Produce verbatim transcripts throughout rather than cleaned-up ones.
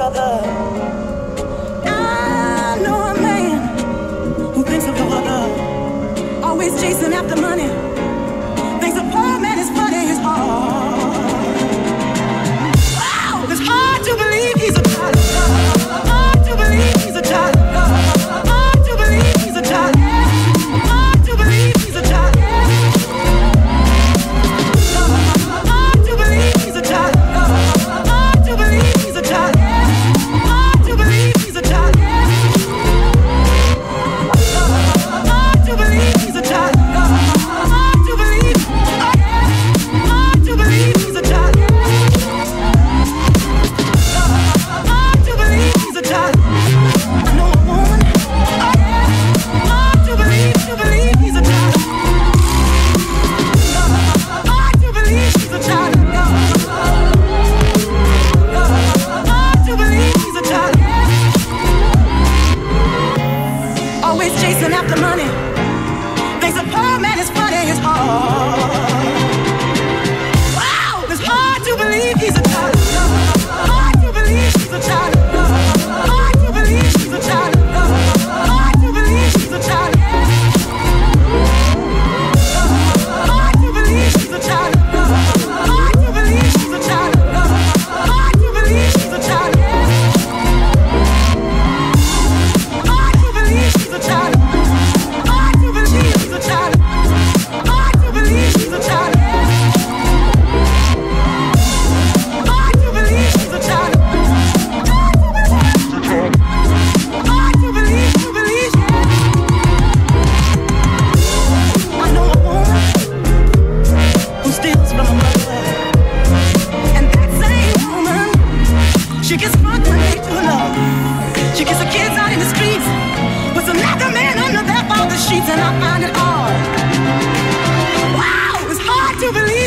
brother. I know a man who thinks of the other, always chasing after money. Thinks a poor man is funny, his heart. Wow, it's hard to believe he's a child. Hard to believe he's a child. Hard to believe he's a child. Hard to believe he's a child.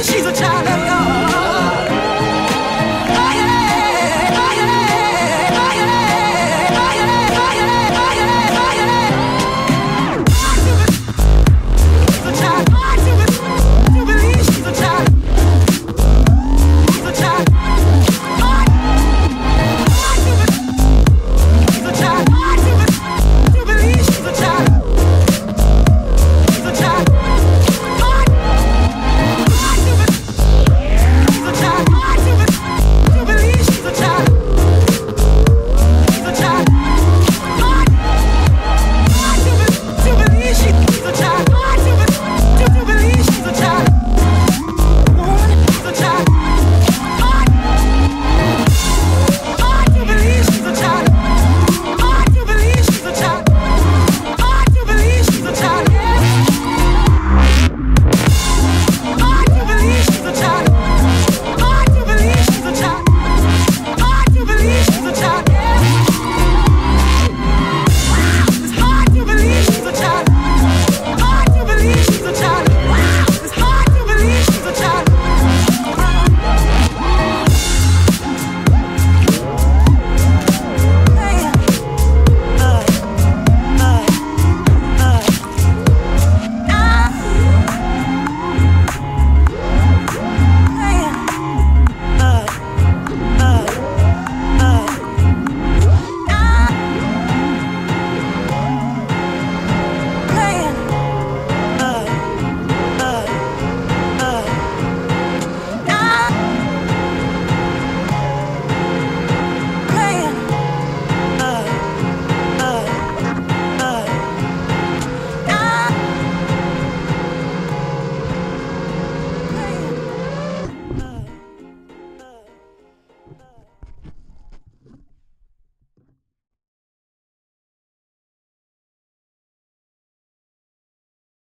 She's a child of God.